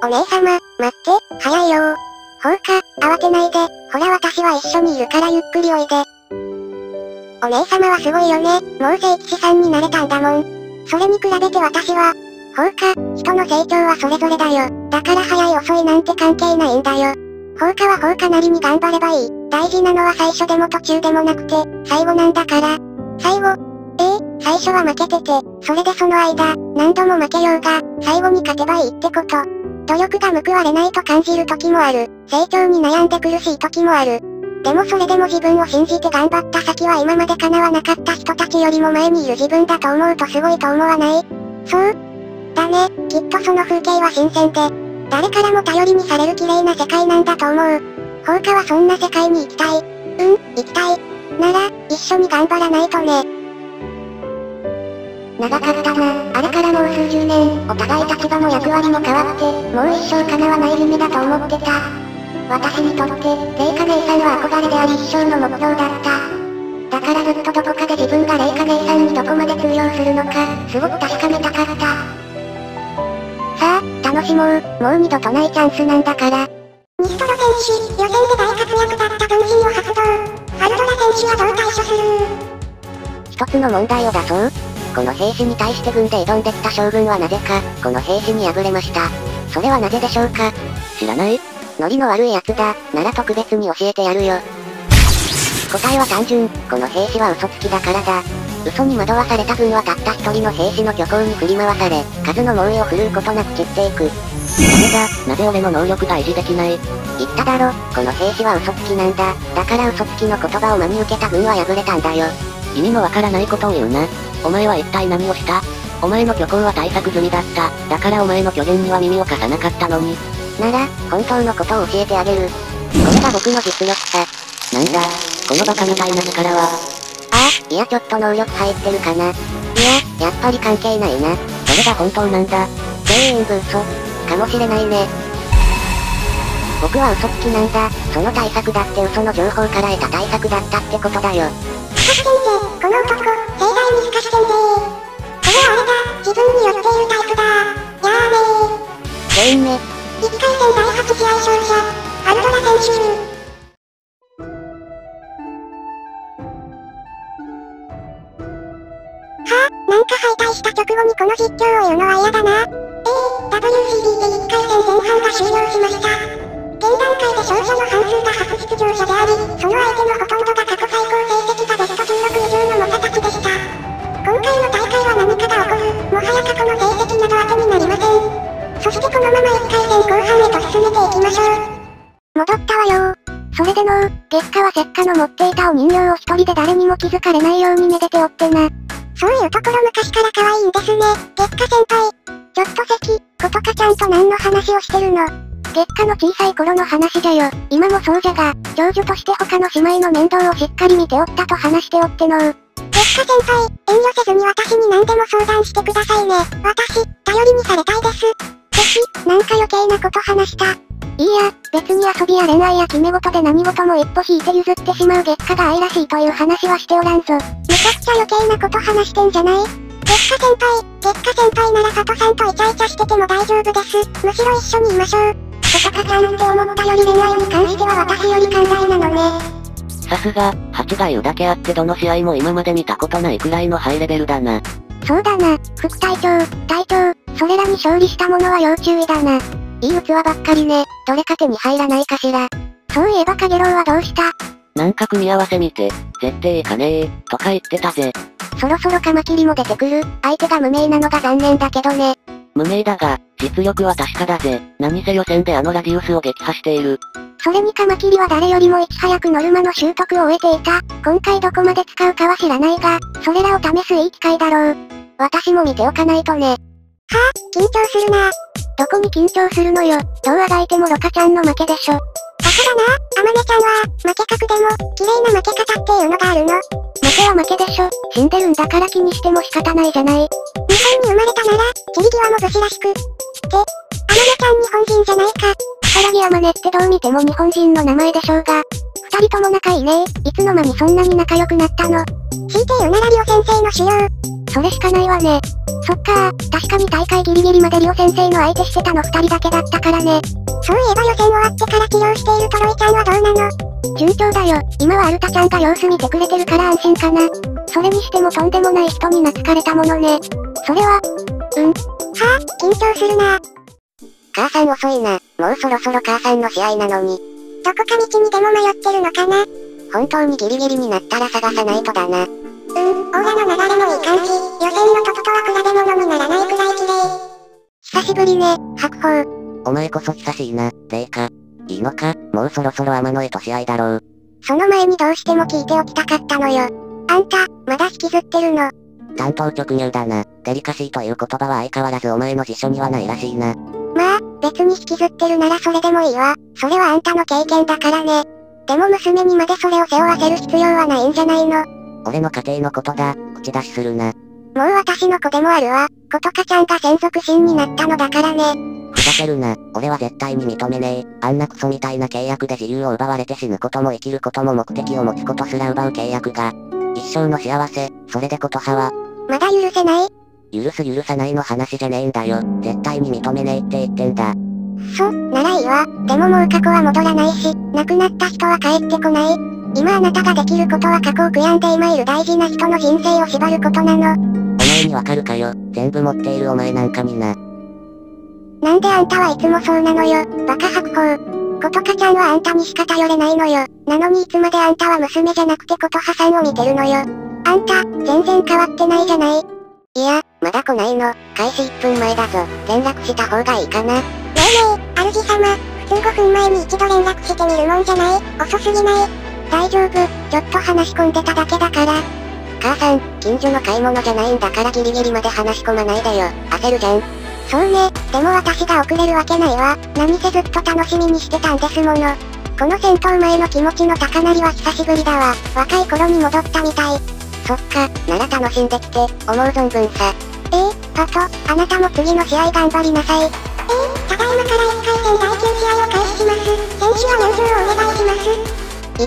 お姉様、待って、早いよー。ほうか、慌てないで、ほら私は一緒にいるからゆっくりおいで。お姉様はすごいよね、もう聖騎士さんになれたんだもん。それに比べて私は、ほうか、人の成長はそれぞれだよ。だから早い遅いなんて関係ないんだよ。ほうかはほうかなりに頑張ればいい。大事なのは最初でも途中でもなくて、最後なんだから。最後、最初は負けてて、それでその間、何度も負けようが、最後に勝てばいいってこと。努力が報われないと感じる時もある。成長に悩んで苦しい時もある。でもそれでも自分を信じて頑張った先は今まで叶わなかった人たちよりも前にいる自分だと思うとすごいと思わない？そう？だね、きっとその風景は新鮮で、誰からも頼りにされる綺麗な世界なんだと思う。ほうかはそんな世界に行きたい。うん、行きたい。なら、一緒に頑張らないとね。長かったな。あれからもう数十年、お互い立場も役割も変わって、もう一生叶わない夢だと思ってた。私にとって、玲香姉さんは憧れであり一生の目標だった。だからずっとどこかで自分が玲香姉さんにどこまで通用するのか、すごく確かめたかった。さあ、楽しもう。もう二度とないチャンスなんだから。西苫選手、予選で大活躍だった分身を発動。春空選手はどう対処する？一つの問題を出そう。この兵士に対して軍で挑んできた将軍はなぜか、この兵士に敗れました。それはなぜでしょうか？知らない？ノリの悪いやつだ、なら特別に教えてやるよ。答えは単純、この兵士は嘘つきだからだ。嘘に惑わされた軍はたった一人の兵士の虚構に振り回され、数の猛威を振るうことなく散っていく。俺が、なぜ俺の能力が維持できない？言っただろ、この兵士は嘘つきなんだ。だから嘘つきの言葉を真に受けた軍は敗れたんだよ。意味のわからないことを言うな。お前は一体何をした？お前の虚構は対策済みだった。だからお前の虚言には耳を貸さなかったのに。なら、本当のことを教えてあげる。これが僕の実力さ。なんだ、このバカみたいな力は。あ、いやちょっと能力入ってるかな。いや、やっぱり関係ないな。それが本当なんだ。全員分嘘。かもしれないね。僕は嘘つきなんだ。その対策だって嘘の情報から得た対策だったってことだよ。先生、この男、盛大にすかしてんでー。これはあれだ、自分に寄っているタイプだー。やーねー。全員ね。1回戦第8試合勝者、ハルドラ選手。はぁ、なんか敗退した直後にこの実況を言うのは嫌だな。WCD で1回戦前半が終了しました。現段階で勝者の半数が初出場者であり、その相手のほとんどが過去最高成績がベスト16以上の猛者たちでした。今回の大会は何かが起こる、もはや過去の成績など当てになりません。そしてこのまま1回戦後半へと進めていきましょう。戻ったわよー。それでのー、月下はせっかの持っていたお人形を一人で誰にも気づかれないようにめでておってな。そういうところ昔から可愛いんですね、月下先輩。ちょっと関、ことかちゃんと何の話をしてるの？月下の小さい頃の話じゃよ。今もそうじゃが、長女として他の姉妹の面倒をしっかり見ておったと話しておってのう。月下先輩、遠慮せずに私に何でも相談してくださいね。私、頼りにされたいです。関、なんか余計なこと話した。いや、別に遊びや恋愛や決め事で何事も一歩引いて譲ってしまう月下が愛らしいという話はしておらんぞ。めちゃくちゃ余計なこと話してんじゃない？月下先輩なら佐藤さんとイチャイチャしてても大丈夫です。むしろ一緒にいましょう。ことかちゃんって思ったより恋愛に関しては私より寛大なのね。さすが、8が言うだけあってどの試合も今まで見たことないくらいのハイレベルだな。そうだな、副隊長、隊長、それらに勝利した者は要注意だな。いい器ばっかりね、どれか手に入らないかしら。そういえばかげろうはどうした？なんか組み合わせ見て、絶対いかねー、とか言ってたぜ。そろそろカマキリも出てくる。相手が無名なのが残念だけどね。無名だが、実力は確かだぜ。何せ予選であのラディウスを撃破している。それにカマキリは誰よりもいち早くノルマの習得を終えていた。今回どこまで使うかは知らないが、それらを試すいい機会だろう。私も見ておかないとね。はぁ、緊張するな。どこに緊張するのよ。どうあがいてもロカちゃんの負けでしょ。だからな、アマネちゃんは、負け格でも、綺麗な負け方っていうのがあるの。負けは負けでしょ。死んでるんだから気にしても仕方ないじゃない。日本に生まれたなら散り際も武士らしくて、あまねちゃん日本人じゃないか。さらにあまねってどう見ても日本人の名前でしょうが、二人とも仲いいね。いつの間にそんなに仲良くなったの？強いて言うならりお先生の仕様。それしかないわね。そっかー、確かに大会ギリギリまでリオ先生の相手してたの2人だけだったからね。そういえば予選終わってから起用しているトロイちゃんはどうなの？順調だよ。今はアルタちゃんが様子見てくれてるから安心かな。それにしてもとんでもない人に懐かれたものね。それは、うん。はあ、緊張するな。母さん遅いな。もうそろそろ母さんの試合なのに。どこか道にでも迷ってるのかな。本当にギリギリになったら探さないとだな。オーラの流れもいい感じ。予選のトトとは比べ物にならないくらい綺麗。久しぶりね、白鵬。お前こそ久しいな、レイカ。いいのか、もうそろそろ天野へと試合だろう。その前にどうしても聞いておきたかったのよ。あんた、まだ引きずってるの？単刀直入だな。デリカシーという言葉は相変わらずお前の辞書にはないらしいな。まあ、別に引きずってるならそれでもいいわ。それはあんたの経験だからね。でも娘にまでそれを背負わせる必要はないんじゃないの？俺の家庭のことだ、口出しするな。もう私の子でもあるわ。ことかちゃんが専属神になったのだからね。ふざけるな。俺は絶対に認めねえ。あんなクソみたいな契約で自由を奪われて死ぬことも生きることも目的を持つことすら奪う契約が一生の幸せ、それでことははまだ許せない？許す許さないの話じゃねえんだよ。絶対に認めねえって言ってんだ。そ、ならいいわ。でももう過去は戻らないし、亡くなった人は帰ってこない。今あなたができることは過去を悔やんで今いる大事な人の人生を縛ることなの。お前にわかるかよ。全部持っているお前なんかにな。なんであんたはいつもそうなのよ、バカ白鵬。ことかちゃんはあんたにしか頼れないのよ。なのにいつまであんたは娘じゃなくてことはさんを見てるのよ。あんた、全然変わってないじゃない。いや、まだ来ないの。開始1分前だぞ。連絡した方がいいかな。ねえねえ、主様。普通5分前に一度連絡してみるもんじゃない。遅すぎない？大丈夫、ちょっと話し込んでただけだから。母さん、近所の買い物じゃないんだからギリギリまで話し込まないでよ。焦るじゃん。そうね、でも私が遅れるわけないわ。何せずっと楽しみにしてたんですもの。この戦闘前の気持ちの高鳴りは久しぶりだわ。若い頃に戻ったみたい。そっか、なら楽しんできて、思う存分さ。パト、あなたも次の試合頑張りなさい。ただいまから1回戦第9試合を開始します。選手は入場をお願いします。行ってくるわ。最初に現れたのは世界最強の一角。新卒と破壊の両方を持つ世界最強のスピ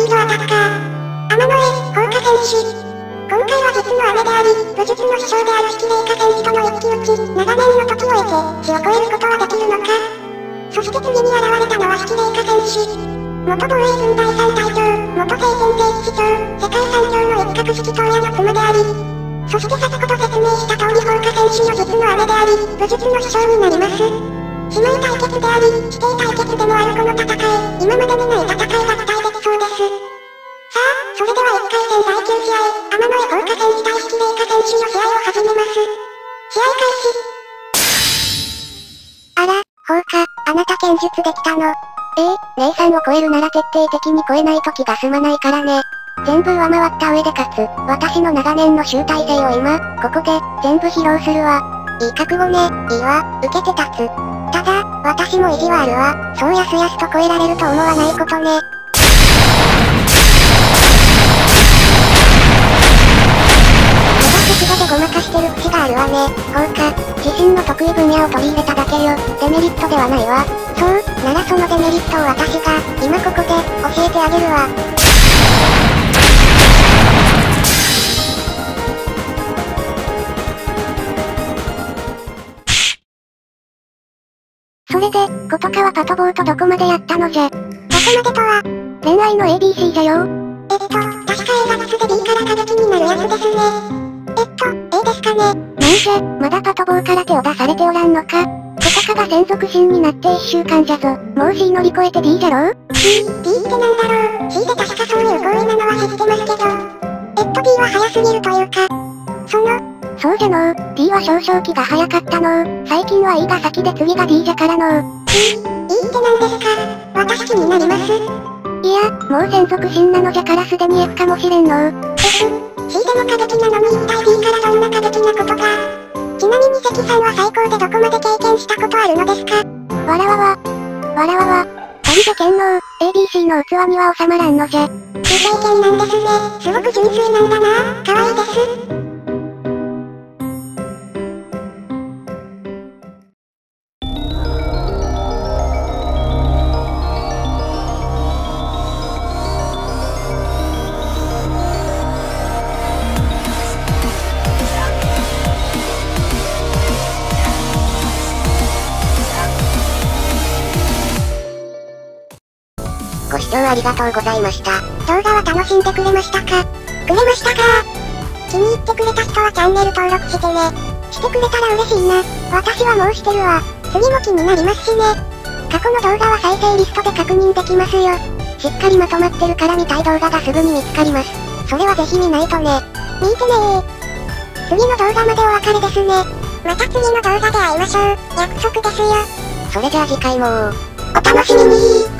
ードアタッカー。天野宝華選手。今回は実の姉であり、武術の師匠である式麗華選手との一騎打ち、長年の時を経て、死を超えることはできるのか。そして次に現れたのは式麗華選手。元防衛軍第3隊長、元聖天定市長、世界最強の一角式頭屋の妻であり。そして先ほど説明した通り宝華選手の実の姉であり、武術の師匠になります。姉妹対決であり、師弟対決でもあるこの戦い、今までにない戦いが期待できそうです。さあ、それでは1回戦第9試合、天野宝華選手対式麗華選手の試合を始めます。試合開始。あら、宝華、あなた剣術できたの。姉さんを超えるなら徹底的に超えないと気が済まないからね。全部上回った上で勝つ、私の長年の集大成を今、ここで、全部披露するわ。いい覚悟ね、いいわ、受けて立つ。ただ、私も意地はあるわ。そうやすやすと超えられると思わないことね。でごまかしてる節があるわね、宝華。自身の得意分野を取り入れただけよ。デメリットではないわ。そう、ならそのデメリットを私が、今ここで、教えてあげるわ。それで、ことかはパトボーとどこまでやったのじゃ。どこまでとは、恋愛の ABC じゃよ。確か A が2つで B から過激になるやつですね。A ですかね。なんじゃ、まだパトボーから手を出されておらんのか。ことかが専属神になって1週間じゃぞ。もう C 乗り越えて D じゃろう。 D ってなんだろう。 C で確かそういう合意なのは知ってますけど。B は早すぎるというか、そうじゃのう。 D は少々気が早かったのう。最近は E が先で次が D じゃからのう。 E ってなんですか。私気になります。いや、もう専属神なのじゃからすでに F かもしれんのう。 F C でも過激なのに一体 D からどんな過激なことが。ちなみに関さんは最高でどこまで経験したことあるのですか。わらわわわらわわ。ありじゃけんのう。 ABC の器には収まらんのじゃ。未経験なんですね。すごく純粋なんだな。かわいいです。ご視聴ありがとうございました。動画は楽しんでくれましたか？気に入ってくれた人はチャンネル登録してね。してくれたら嬉しいな。私はもうしてるわ。次も気になりますしね。過去の動画は再生リストで確認できますよ。しっかりまとまってるから見たい動画がすぐに見つかります。それはぜひ見ないとね。見てねー。次の動画までお別れですね。また次の動画で会いましょう。約束ですよ。それじゃあ次回もお楽しみにー。